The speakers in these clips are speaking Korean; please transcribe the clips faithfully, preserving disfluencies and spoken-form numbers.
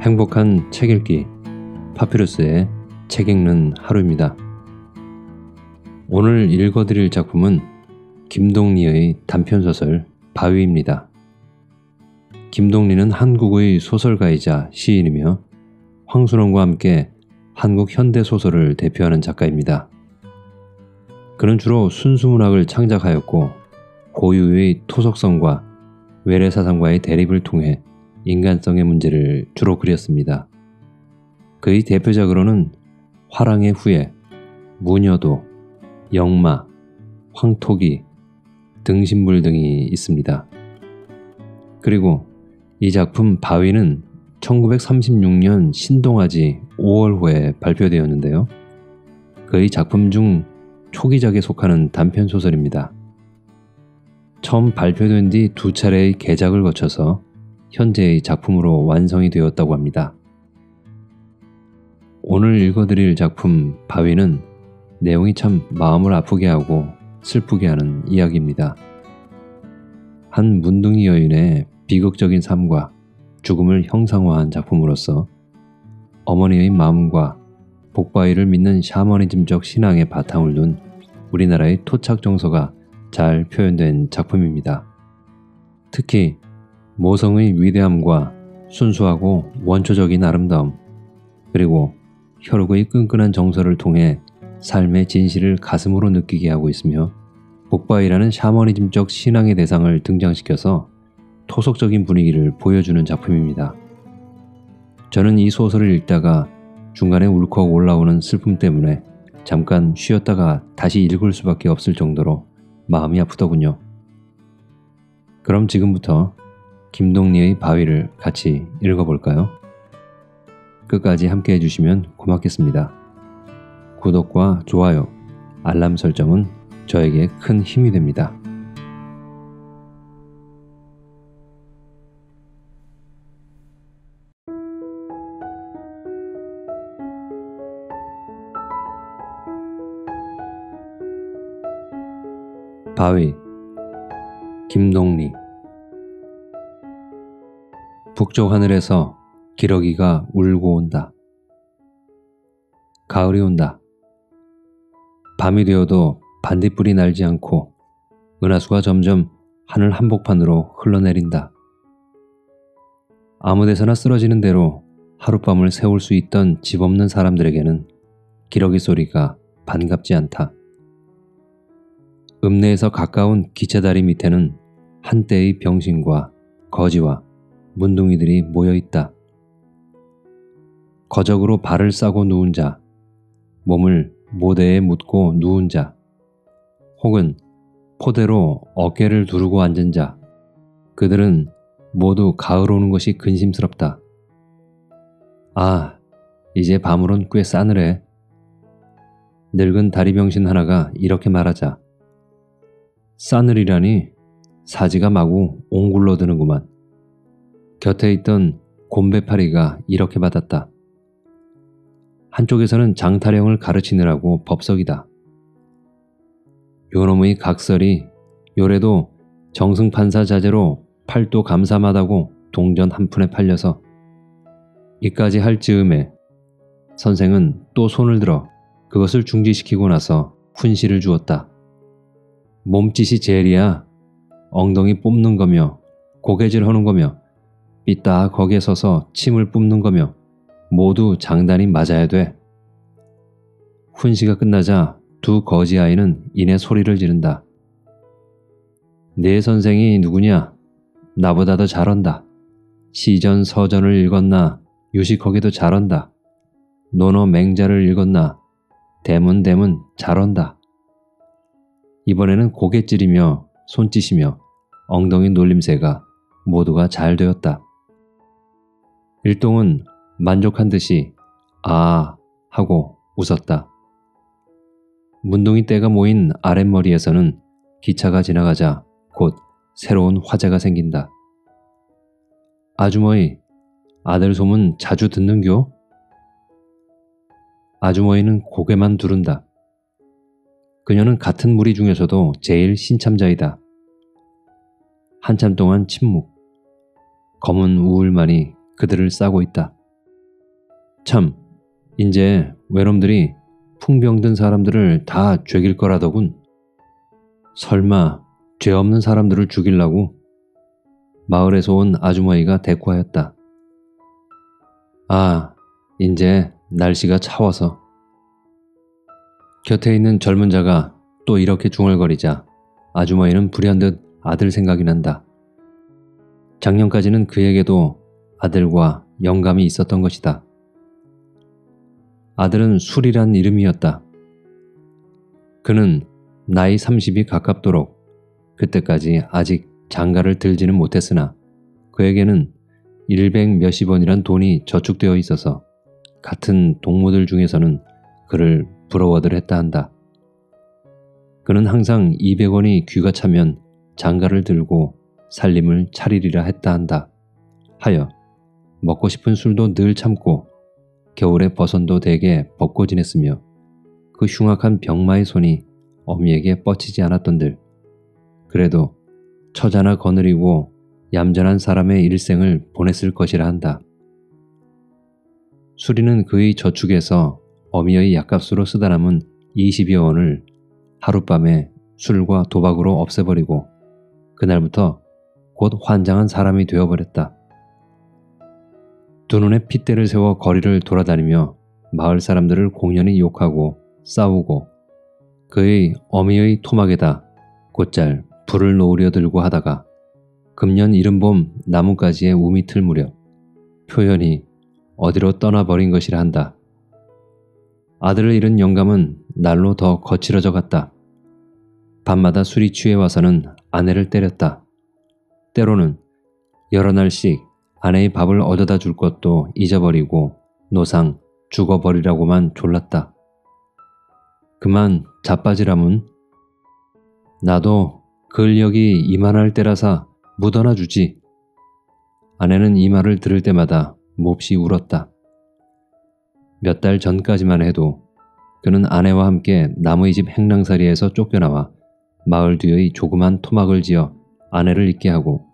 행복한 책 읽기 파피루스의 책 읽는 하루입니다. 오늘 읽어드릴 작품은 김동리의 단편소설 바위입니다. 김동리는 한국의 소설가이자 시인이며 황순원과 함께 한국 현대소설을 대표하는 작가입니다. 그는 주로 순수문학을 창작하였고 고유의 토속성과 외래사상과의 대립을 통해 인간성의 문제를 주로 그렸습니다. 그의 대표작으로는 화랑의 후예, 무녀도, 역마, 황토기, 등신불 등이 있습니다. 그리고 이 작품 바위는 천구백삼십육 년 신동아지 오월호에 발표되었는데요. 그의 작품 중 초기작에 속하는 단편소설입니다. 처음 발표된 뒤 두 차례의 개작을 거쳐서 현재의 작품으로 완성이 되었다고 합니다. 오늘 읽어드릴 작품 바위는 내용이 참 마음을 아프게 하고 슬프게 하는 이야기입니다. 한 문둥이 여인의 비극적인 삶과 죽음을 형상화한 작품으로서 어머니의 마음과 복바위를 믿는 샤머니즘적 신앙에 바탕을 둔 우리나라의 토착 정서가 잘 표현된 작품입니다. 특히 모성의 위대함과 순수하고 원초적인 아름다움, 그리고 혈육의 끈끈한 정서를 통해 삶의 진실을 가슴으로 느끼게 하고 있으며 복바위라는 샤머니즘적 신앙의 대상을 등장시켜서 토속적인 분위기를 보여주는 작품입니다. 저는 이 소설을 읽다가 중간에 울컥 올라오는 슬픔 때문에 잠깐 쉬었다가 다시 읽을 수밖에 없을 정도로 마음이 아프더군요. 그럼 지금부터 김동리의 바위를 같이 읽어볼까요? 끝까지 함께 해주시면 고맙겠습니다. 구독과 좋아요, 알람 설정은 저에게 큰 힘이 됩니다. 바위, 김동리. 북쪽 하늘에서 기러기가 울고 온다. 가을이 온다. 밤이 되어도 반딧불이 날지 않고 은하수가 점점 하늘 한복판으로 흘러내린다. 아무데서나 쓰러지는 대로 하룻밤을 세울 수 있던 집 없는 사람들에게는 기러기 소리가 반갑지 않다. 읍내에서 가까운 기차다리 밑에는 한때의 병신과 거지와 문둥이들이 모여있다. 거적으로 발을 싸고 누운 자, 몸을 모대에 묻고 누운 자, 혹은 포대로 어깨를 두르고 앉은 자, 그들은 모두 가을 오는 것이 근심스럽다. 아, 이제 밤으론 꽤 싸늘해. 늙은 다리병신 하나가 이렇게 말하자. 싸늘이라니, 사지가 마구 옹굴러드는구만. 곁에 있던 곰배파리가 이렇게 받았다. 한쪽에서는 장타령을 가르치느라고 법석이다. 요놈의 각설이 요래도 정승판사 자제로 팔도 감삼하다고 동전 한 푼에 팔려서 이까지 할 즈음에 선생은 또 손을 들어 그것을 중지시키고 나서 훈시를 주었다. 몸짓이 제일이야. 엉덩이 뽐는 거며 고개질 하는 거며 삐딱 거기에 서서 침을 뿜는 거며 모두 장단이 맞아야 돼. 훈시가 끝나자 두 거지 아이는 이내 소리를 지른다. 내 선생이 누구냐? 나보다 더 잘한다. 시전 서전을 읽었나? 유식하기도 잘한다. 논어 맹자를 읽었나? 대문 대문 잘한다. 이번에는 고개 찌르며 손짓이며 엉덩이 놀림새가 모두가 잘 되었다. 일동은 만족한 듯이 아 하고 웃었다. 문둥이 떼가 모인 아랫머리에서는 기차가 지나가자 곧 새로운 화제가 생긴다. 아주머니, 아들 소문 자주 듣는교? 아주머니는 고개만 두른다. 그녀는 같은 무리 중에서도 제일 신참자이다. 한참 동안 침묵, 검은 우울만이 그들을 싸고 있다. 참 이제 외놈들이 풍병든 사람들을 다 죽일 거라더군. 설마 죄 없는 사람들을 죽이려고? 마을에서 온 아주머니가 대꾸하였다. 아, 이제 날씨가 차워서. 곁에 있는 젊은 자가 또 이렇게 중얼거리자 아주머니는 불현듯 아들 생각이 난다. 작년까지는 그에게도 아들과 영감이 있었던 것이다. 아들은 술이란 이름이었다. 그는 나이 삼십이 가깝도록 그때까지 아직 장가를 들지는 못했으나 그에게는 일백 몇십 원이란 돈이 저축되어 있어서 같은 동무들 중에서는 그를 부러워들 했다 한다. 그는 항상 이백 원이 귀가 차면 장가를 들고 살림을 차리리라 했다 한다. 하여 먹고 싶은 술도 늘 참고 겨울에 버선도 대개 벗고 지냈으며 그 흉악한 병마의 손이 어미에게 뻗치지 않았던들 그래도 처자나 거느리고 얌전한 사람의 일생을 보냈을 것이라 한다. 수리는 그의 저축에서 어미의 약값으로 쓰다 남은 이십여 원을 하룻밤에 술과 도박으로 없애버리고 그날부터 곧 환장한 사람이 되어버렸다. 두 눈에 핏대를 세워 거리를 돌아다니며 마을 사람들을 공연히 욕하고 싸우고 그의 어미의 토막에다 곧잘 불을 놓으려 들고 하다가 금년 이른봄 나뭇가지에 우미 틀 무렵 표현이 어디로 떠나버린 것이라 한다. 아들을 잃은 영감은 날로 더 거칠어져 갔다. 밤마다 술이 취해 와서는 아내를 때렸다. 때로는 여러 날씩 아내의 밥을 얻어다 줄 것도 잊어버리고 노상 죽어버리라고만 졸랐다. 그만 자빠지라문 나도 근력이 이만할 때라사 묻어나 주지. 아내는 이 말을 들을 때마다 몹시 울었다. 몇 달 전까지만 해도 그는 아내와 함께 남의 집 행랑사리에서 쫓겨나와 마을 뒤의 조그만 토막을 지어 아내를 잊게 하고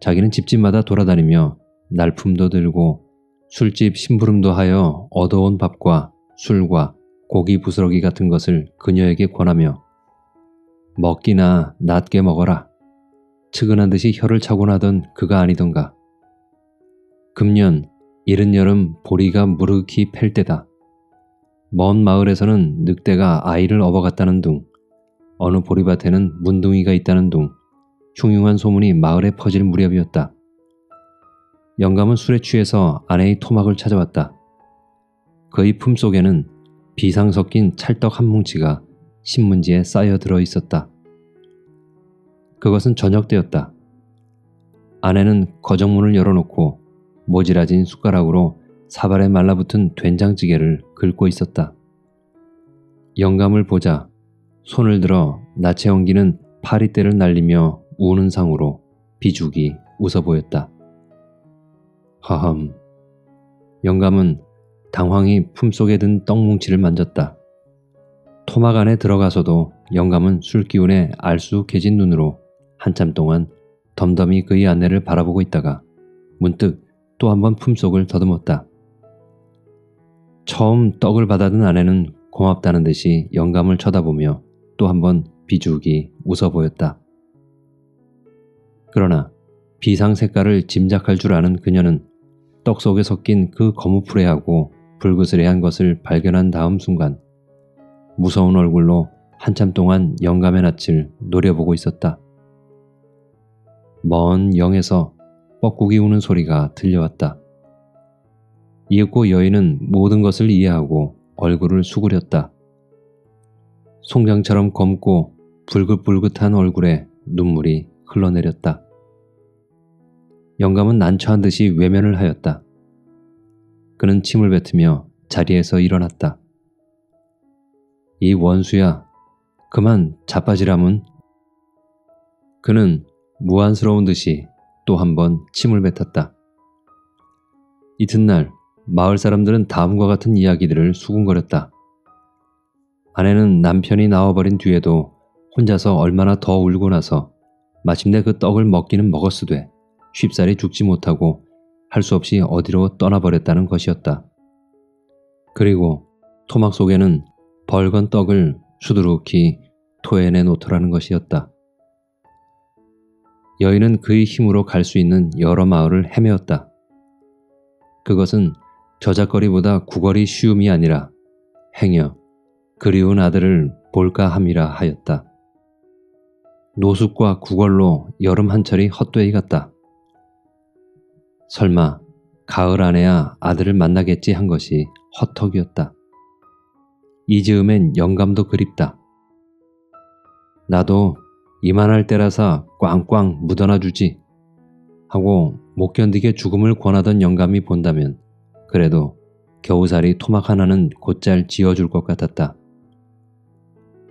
자기는 집집마다 돌아다니며 날품도 들고 술집 심부름도 하여 얻어온 밥과 술과 고기 부스러기 같은 것을 그녀에게 권하며 먹기나 낮게 먹어라. 측은한 듯이 혀를 차곤 하던 그가 아니던가. 금년 이른 여름 보리가 무르익히 팰 때다. 먼 마을에서는 늑대가 아이를 업어갔다는 둥, 어느 보리밭에는 문둥이가 있다는 둥, 흉흉한 소문이 마을에 퍼질 무렵이었다. 영감은 술에 취해서 아내의 토막을 찾아왔다. 그의 품속에는 비상 섞인 찰떡 한 뭉치가 신문지에 쌓여 들어 있었다. 그것은 저녁때였다. 아내는 거정문을 열어놓고 모질아진 숟가락으로 사발에 말라붙은 된장찌개를 긁고 있었다. 영감을 보자 손을 들어 낯에 엉기는 파리떼를 날리며 우는 상으로 비죽이 웃어 보였다. 허험. 영감은 당황히 품속에 든 떡뭉치를 만졌다. 토막 안에 들어가서도 영감은 술기운에 알쑥해진 눈으로 한참 동안 덤덤히 그의 아내를 바라보고 있다가 문득 또 한 번 품속을 더듬었다. 처음 떡을 받아든 아내는 고맙다는 듯이 영감을 쳐다보며 또 한 번 비죽이 웃어 보였다. 그러나 비상 색깔을 짐작할 줄 아는 그녀는 떡 속에 섞인 그 거무푸레하고 불그스레한 것을 발견한 다음 순간 무서운 얼굴로 한참 동안 영감의 낯을 노려보고 있었다. 먼 영에서 뻐꾸기 우는 소리가 들려왔다. 이윽고 여인은 모든 것을 이해하고 얼굴을 수그렸다. 송장처럼 검고 불긋불긋한 얼굴에 눈물이 흘러내렸다. 영감은 난처한 듯이 외면을 하였다. 그는 침을 뱉으며 자리에서 일어났다. 이 원수야, 그만 자빠지라문. 그는 무안스러운 듯이 또 한 번 침을 뱉었다. 이튿날 마을 사람들은 다음과 같은 이야기들을 수군거렸다. 아내는 남편이 나와버린 뒤에도 혼자서 얼마나 더 울고 나서 마침내 그 떡을 먹기는 먹었으되 쉽사리 죽지 못하고 할 수 없이 어디로 떠나버렸다는 것이었다. 그리고 토막 속에는 벌건 떡을 수두룩히 토해내 놓더라는 것이었다. 여인은 그의 힘으로 갈 수 있는 여러 마을을 헤매었다. 그것은 저잣거리보다 구걸이 쉬움이 아니라 행여 그리운 아들을 볼까 함이라 하였다. 노숙과 구걸로 여름 한철이 헛되이 갔다. 설마 가을 안에야 아들을 만나겠지 한 것이 헛턱이었다. 이 즈음엔 영감도 그립다. 나도 이만할 때라서 꽝꽝 묻어나 주지 하고 못 견디게 죽음을 권하던 영감이 본다면 그래도 겨우살이 토막 하나는 곧잘 지어줄 것 같았다.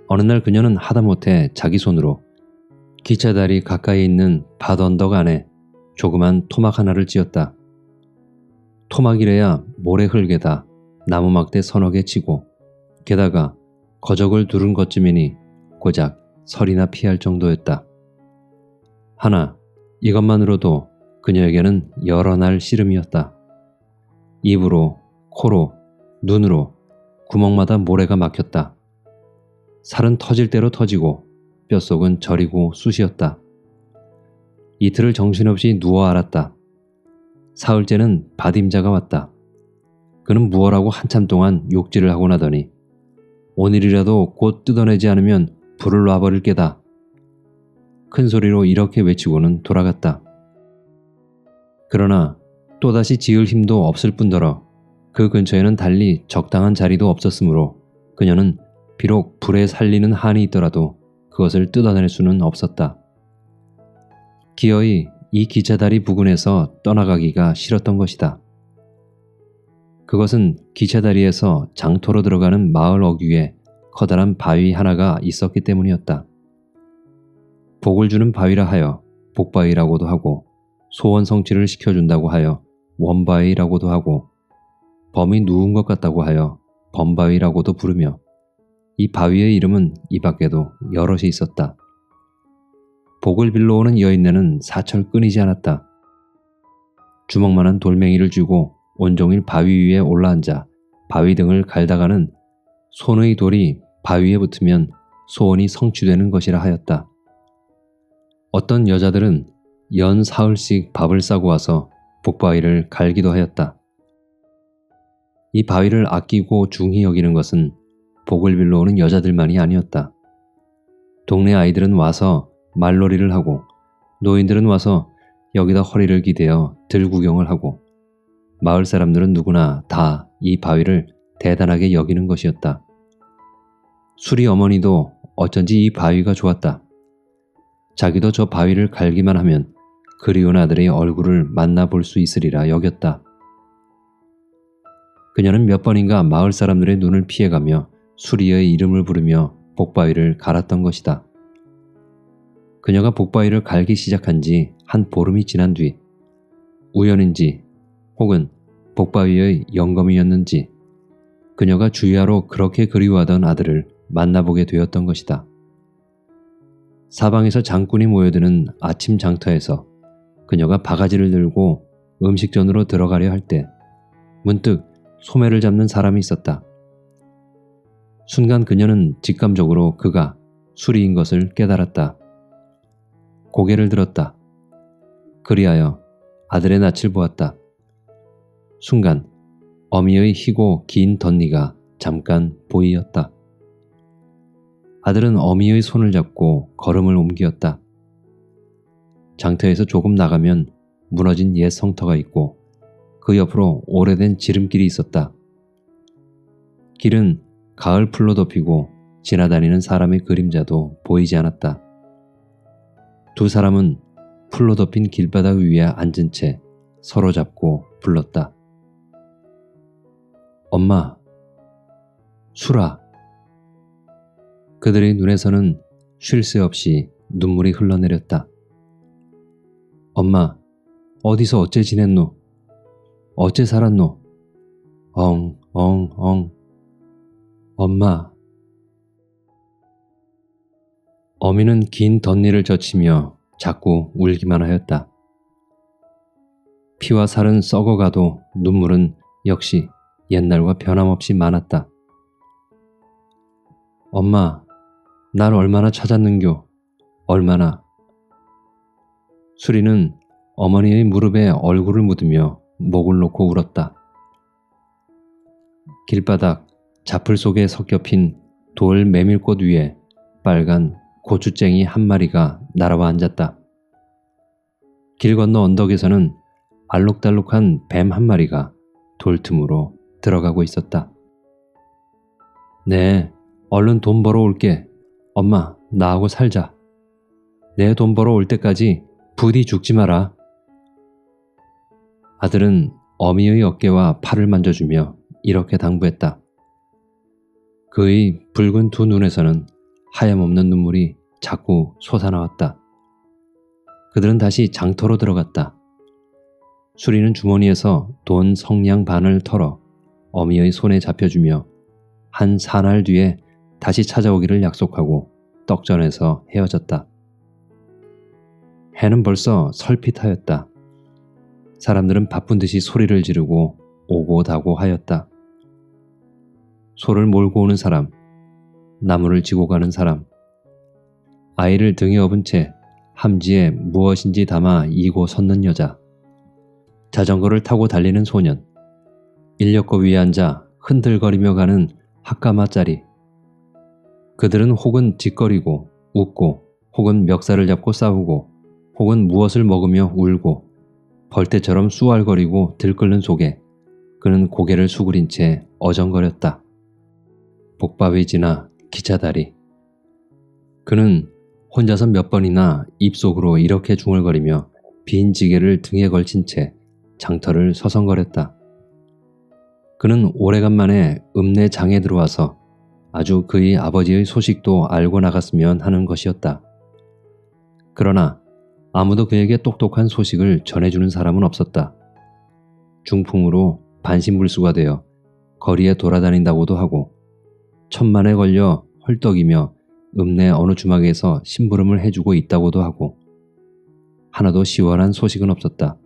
어느 날 그녀는 하다못해 자기 손으로 기차다리 가까이 있는 밭언덕 안에 조그만 토막 하나를 지었다. 토막이래야 모래 흙에다 나무막대 서너 개 치고 게다가 거적을 두른 것쯤이니 고작 설이나 피할 정도였다. 하나, 이것만으로도 그녀에게는 여러 날 씨름이었다. 입으로, 코로, 눈으로 구멍마다 모래가 막혔다. 살은 터질 대로 터지고 뼛속은 저리고 쑤시었다. 이틀을 정신없이 누워 알았다. 사흘째는 밭임자가 왔다. 그는 무어라고 한참 동안 욕질을 하고 나더니 오늘이라도 곧 뜯어내지 않으면 불을 놔버릴 게다. 큰 소리로 이렇게 외치고는 돌아갔다. 그러나 또다시 지을 힘도 없을 뿐더러 그 근처에는 달리 적당한 자리도 없었으므로 그녀는 비록 불에 살리는 한이 있더라도 그것을 뜯어낼 수는 없었다. 기어이 이 기차다리 부근에서 떠나가기가 싫었던 것이다. 그것은 기차다리에서 장토로 들어가는 마을 어귀에 커다란 바위 하나가 있었기 때문이었다. 복을 주는 바위라 하여 복바위라고도 하고 소원 성취를 시켜준다고 하여 원바위라고도 하고 범이 누운 것 같다고 하여 범바위라고도 부르며 이 바위의 이름은 이 밖에도 여럿이 있었다. 복을 빌러오는 여인네는 사철 끊이지 않았다. 주먹만한 돌멩이를 쥐고 온종일 바위 위에 올라앉아 바위 등을 갈다가는 손의 돌이 바위에 붙으면 소원이 성취되는 것이라 하였다. 어떤 여자들은 연 사흘씩 밥을 싸고 와서 복바위를 갈기도 하였다. 이 바위를 아끼고 중히 여기는 것은 복을 빌러오는 여자들만이 아니었다. 동네 아이들은 와서 말놀이를 하고 노인들은 와서 여기다 허리를 기대어 들구경을 하고 마을 사람들은 누구나 다 이 바위를 대단하게 여기는 것이었다. 수리 어머니도 어쩐지 이 바위가 좋았다. 자기도 저 바위를 갈기만 하면 그리운 아들의 얼굴을 만나볼 수 있으리라 여겼다. 그녀는 몇 번인가 마을 사람들의 눈을 피해가며 수리의 이름을 부르며 복바위를 갈았던 것이다. 그녀가 복바위를 갈기 시작한 지 한 보름이 지난 뒤 우연인지 혹은 복바위의 영감이었는지 그녀가 주야로 그렇게 그리워하던 아들을 만나보게 되었던 것이다. 사방에서 장꾼이 모여드는 아침 장터에서 그녀가 바가지를 들고 음식점으로 들어가려 할 때 문득 소매를 잡는 사람이 있었다. 순간 그녀는 직감적으로 그가 수리인 것을 깨달았다. 고개를 들었다. 그리하여 아들의 낯을 보았다. 순간 어미의 희고 긴 덧니가 잠깐 보이었다. 아들은 어미의 손을 잡고 걸음을 옮기었다. 장터에서 조금 나가면 무너진 옛 성터가 있고 그 옆으로 오래된 지름길이 있었다. 길은 가을 풀로 덮이고 지나다니는 사람의 그림자도 보이지 않았다. 두 사람은 풀로 덮인 길바닥 위에 앉은 채 서로 잡고 불렀다. 엄마, 수라. 그들의 눈에서는 쉴 새 없이 눈물이 흘러내렸다. 엄마, 어디서 어째 지냈노? 어째 살았노? 엉, 엉, 엉. 엄마. 어미는 긴 덧니를 젖히며 자꾸 울기만 하였다. 피와 살은 썩어가도 눈물은 역시 옛날과 변함없이 많았다. 엄마, 날 얼마나 찾았는교? 얼마나? 수리는 어머니의 무릎에 얼굴을 묻으며 목을 놓고 울었다. 길바닥 자풀 속에 섞여 핀 돌 메밀꽃 위에 빨간 고추쟁이 한 마리가 날아와 앉았다. 길 건너 언덕에서는 알록달록한 뱀 한 마리가 돌 틈으로 들어가고 있었다. 네, 얼른 돈 벌어 올게. 엄마, 나하고 살자. 내 돈 벌어 올 때까지 부디 죽지 마라. 아들은 어미의 어깨와 팔을 만져주며 이렇게 당부했다. 그의 붉은 두 눈에서는 하염없는 눈물이 자꾸 솟아나왔다. 그들은 다시 장터로 들어갔다. 수리는 주머니에서 돈 성냥 반을 털어 어미의 손에 잡혀주며 한 사날 뒤에 다시 찾아오기를 약속하고 떡전에서 헤어졌다. 해는 벌써 설핏하였다. 사람들은 바쁜 듯이 소리를 지르고 오고 다고 하였다. 소를 몰고 오는 사람, 나무를 지고 가는 사람, 아이를 등에 업은 채 함지에 무엇인지 담아 이고 섰는 여자, 자전거를 타고 달리는 소년, 인력거 위에 앉아 흔들거리며 가는 핫가마짜리. 그들은 혹은 짓거리고 웃고 혹은 멱살을 잡고 싸우고 혹은 무엇을 먹으며 울고 벌떼처럼 쏘알거리고 들끓는 속에 그는 고개를 수그린 채 어정거렸다. 복바위 지나 기차다리. 그는 혼자서 몇 번이나 입속으로 이렇게 중얼거리며 빈 지게를 등에 걸친 채 장터를 서성거렸다. 그는 오래간만에 읍내 장에 들어와서 아주 그의 아버지의 소식도 알고 나갔으면 하는 것이었다. 그러나 아무도 그에게 똑똑한 소식을 전해주는 사람은 없었다. 중풍으로 반신불수가 되어 거리에 돌아다닌다고도 하고 천만에 걸려 헐떡이며 읍내 어느 주막에서 심부름을 해주고 있다고도 하고 하나도 시원한 소식은 없었다.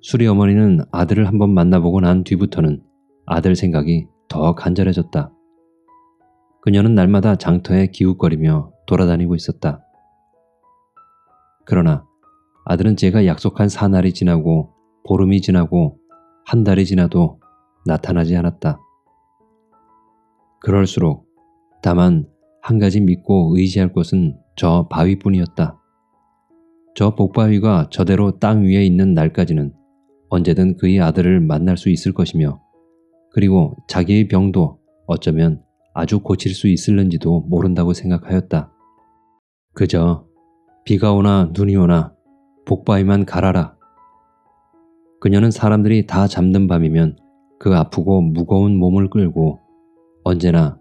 수리 어머니는 아들을 한번 만나보고 난 뒤부터는 아들 생각이 더 간절해졌다. 그녀는 날마다 장터에 기웃거리며 돌아다니고 있었다. 그러나 아들은 제가 약속한 사날이 지나고 보름이 지나고 한 달이 지나도 나타나지 않았다. 그럴수록 다만 한 가지 믿고 의지할 것은 저 바위뿐이었다. 저 복바위가 저대로 땅 위에 있는 날까지는 언제든 그의 아들을 만날 수 있을 것이며 그리고 자기의 병도 어쩌면 아주 고칠 수 있을는지도 모른다고 생각하였다. 그저 비가 오나 눈이 오나 복바위만 갈아라. 그녀는 사람들이 다 잠든 밤이면 그 아프고 무거운 몸을 끌고 언제나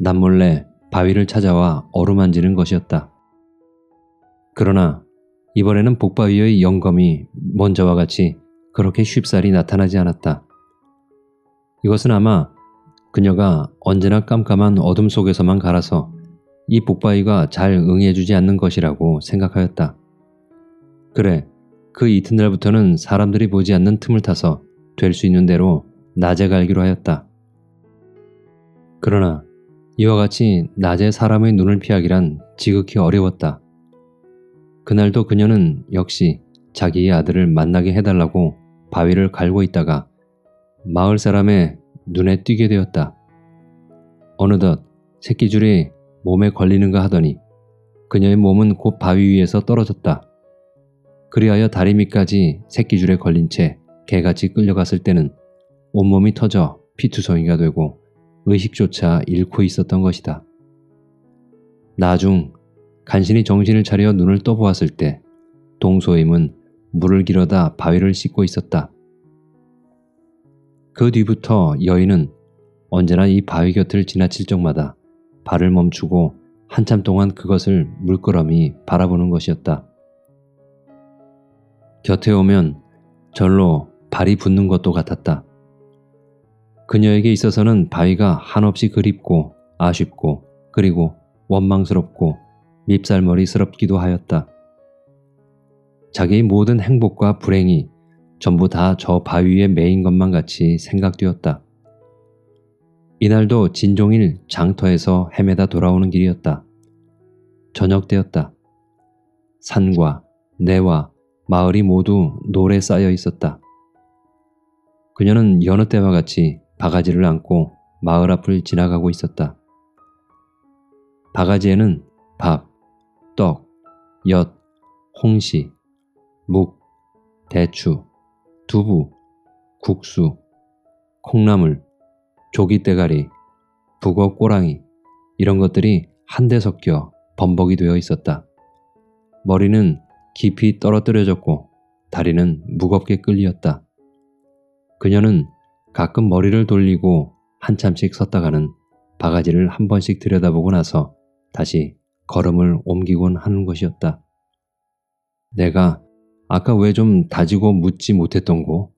남몰래 바위를 찾아와 어루만지는 것이었다. 그러나 이번에는 복바위의 영검이 먼저와 같이 그렇게 쉽사리 나타나지 않았다. 이것은 아마 그녀가 언제나 깜깜한 어둠 속에서만 갈아서 이 복바위가 잘 응해주지 않는 것이라고 생각하였다. 그래, 그 이튿날부터는 사람들이 보지 않는 틈을 타서 될 수 있는 대로 낮에 갈기로 하였다. 그러나 이와 같이 낮에 사람의 눈을 피하기란 지극히 어려웠다. 그날도 그녀는 역시 자기의 아들을 만나게 해달라고 바위를 갈고 있다가 마을 사람의 눈에 띄게 되었다. 어느덧 새끼줄이 몸에 걸리는가 하더니 그녀의 몸은 곧 바위 위에서 떨어졌다. 그리하여 다리 밑까지 새끼줄에 걸린 채 개같이 끌려갔을 때는 온몸이 터져 피투성이가 되고 의식조차 잃고 있었던 것이다. 나중 간신히 정신을 차려 눈을 떠보았을 때 동소임은 물을 길어다 바위를 씻고 있었다. 그 뒤부터 여인은 언제나 이 바위 곁을 지나칠 적마다 발을 멈추고 한참 동안 그것을 물끄러미 바라보는 것이었다. 곁에 오면 절로 발이 붓는 것도 같았다. 그녀에게 있어서는 바위가 한없이 그립고 아쉽고 그리고 원망스럽고 밉살머리스럽기도 하였다. 자기의 모든 행복과 불행이 전부 다 저 바위에 매인 것만 같이 생각되었다. 이날도 진종일 장터에서 헤매다 돌아오는 길이었다. 저녁때였다. 산과 내와 마을이 모두 노래 쌓여 있었다. 그녀는 여느 때와 같이 바가지를 안고 마을 앞을 지나가고 있었다. 바가지에는 밥, 떡, 엿, 홍시, 묵, 대추, 두부, 국수, 콩나물, 조기대가리, 북어 꼬랑이 이런 것들이 한데 섞여 범벅이 되어 있었다. 머리는 깊이 떨어뜨려졌고 다리는 무겁게 끌리었다. 그녀는 가끔 머리를 돌리고 한참씩 섰다가는 바가지를 한 번씩 들여다보고 나서 다시 걸음을 옮기곤 하는 것이었다. 내가 아까 왜 좀 다지고 묻지 못했던고?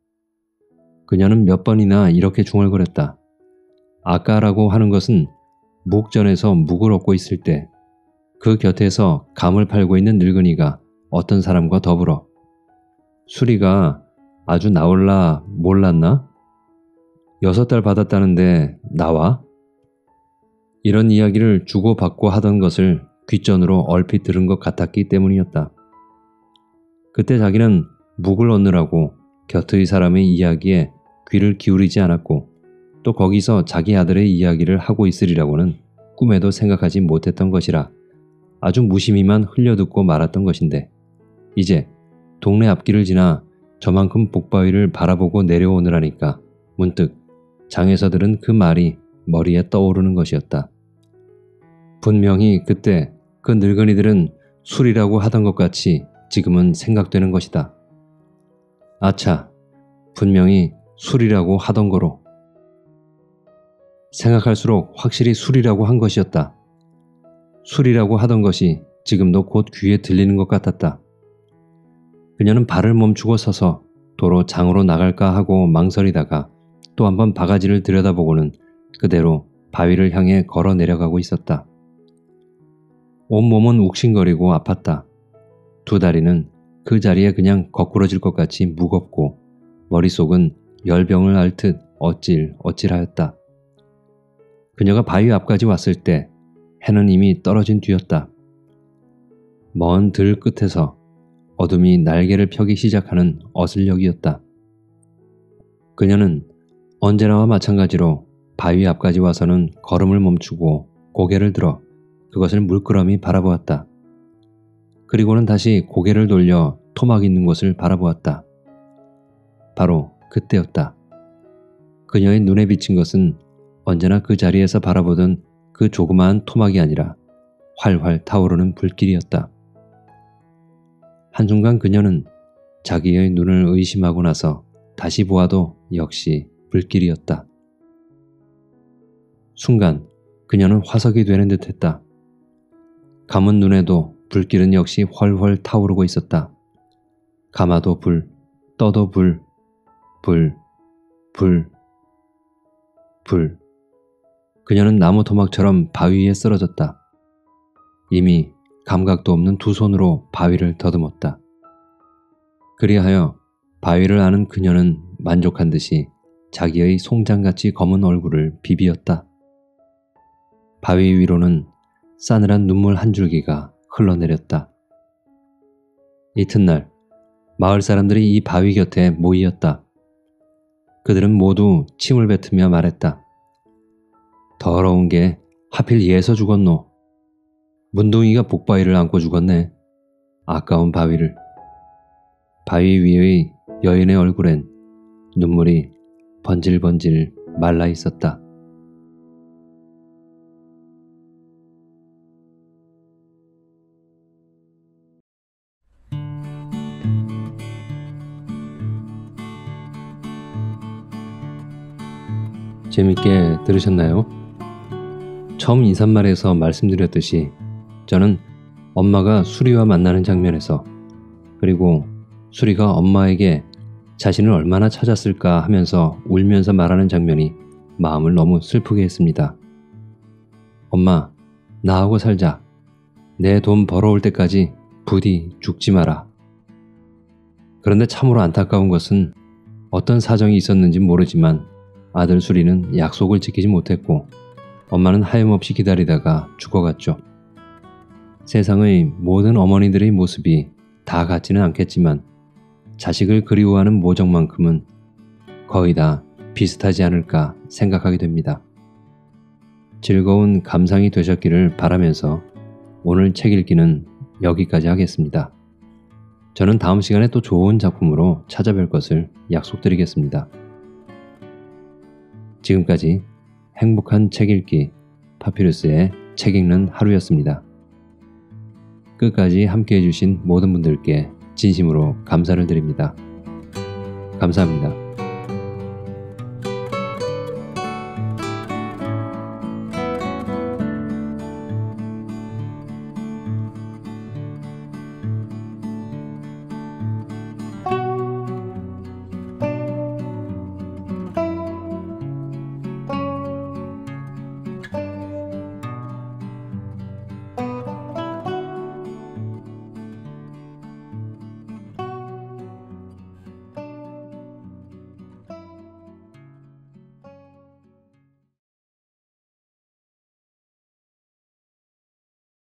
그녀는 몇 번이나 이렇게 중얼거렸다. 아까라고 하는 것은 묵전에서 묵을 얻고 있을 때 그 곁에서 감을 팔고 있는 늙은이가 어떤 사람과 더불어 수리가 아주 나올라 몰랐나? 여섯 달 받았다는데 나와? 이런 이야기를 주고받고 하던 것을 귓전으로 얼핏 들은 것 같았기 때문이었다. 그때 자기는 묵을 얻느라고 곁의 사람의 이야기에 귀를 기울이지 않았고 또 거기서 자기 아들의 이야기를 하고 있으리라고는 꿈에도 생각하지 못했던 것이라 아주 무심히만 흘려듣고 말았던 것인데 이제 동네 앞길을 지나 저만큼 복바위를 바라보고 내려오느라니까 문득 장에서 들은 그 말이 머리에 떠오르는 것이었다. 분명히 그때 그 늙은이들은 술이라고 하던 것 같이 지금은 생각되는 것이다. 아차, 분명히 술이라고 하던 거로. 생각할수록 확실히 술이라고 한 것이었다. 술이라고 하던 것이 지금도 곧 귀에 들리는 것 같았다. 그녀는 발을 멈추고 서서 도로 장으로 나갈까 하고 망설이다가 또 한 번 바가지를 들여다보고는 그대로 바위를 향해 걸어 내려가고 있었다. 온몸은 욱신거리고 아팠다. 두 다리는 그 자리에 그냥 거꾸러질 것 같이 무겁고 머릿속은 열병을 앓듯 어찔어찔하였다. 그녀가 바위 앞까지 왔을 때 해는 이미 떨어진 뒤였다. 먼 들 끝에서 어둠이 날개를 펴기 시작하는 어슬력이었다. 그녀는 언제나와 마찬가지로 바위 앞까지 와서는 걸음을 멈추고 고개를 들어 그것을 물끄러미 바라보았다. 그리고는 다시 고개를 돌려 토막 있는 곳을 바라보았다. 바로 그때였다. 그녀의 눈에 비친 것은 언제나 그 자리에서 바라보던 그 조그마한 토막이 아니라 활활 타오르는 불길이었다. 한순간 그녀는 자기의 눈을 의심하고 나서 다시 보아도 역시 불길이었다. 순간 그녀는 화석이 되는 듯했다. 감은 눈에도 불길은 역시 훨훨 타오르고 있었다. 감아도 불, 떠도 불, 불, 불, 불. 그녀는 나무 토막처럼 바위에 쓰러졌다. 이미 감각도 없는 두 손으로 바위를 더듬었다. 그리하여 바위를 아는 그녀는 만족한 듯이 자기의 송장같이 검은 얼굴을 비비었다. 바위 위로는 싸늘한 눈물 한 줄기가 흘러내렸다. 이튿날 마을 사람들이 이 바위 곁에 모이었다. 그들은 모두 침을 뱉으며 말했다. 더러운 게 하필 얘서 죽었노. 문둥이가 복바위를 안고 죽었네. 아까운 바위를. 바위 위의 여인의 얼굴엔 눈물이 번질번질 말라 있었다. 재밌게 들으셨나요? 처음 인사말에서 말씀드렸듯이 저는 엄마가 수리와 만나는 장면에서 그리고 수리가 엄마에게 자신을 얼마나 찾았을까 하면서 울면서 말하는 장면이 마음을 너무 슬프게 했습니다. 엄마, 나하고 살자. 내 돈 벌어올 때까지 부디 죽지 마라. 그런데 참으로 안타까운 것은 어떤 사정이 있었는지 모르지만 아들 수리는 약속을 지키지 못했고 엄마는 하염없이 기다리다가 죽어갔죠. 세상의 모든 어머니들의 모습이 다 같지는 않겠지만 자식을 그리워하는 모정만큼은 거의 다 비슷하지 않을까 생각하게 됩니다. 즐거운 감상이 되셨기를 바라면서 오늘 책 읽기는 여기까지 하겠습니다. 저는 다음 시간에 또 좋은 작품으로 찾아뵐 것을 약속드리겠습니다. 지금까지 행복한 책 읽기 파피루스의 책 읽는 하루였습니다. 끝까지 함께해 주신 모든 분들께 진심으로 감사를 드립니다. 감사합니다.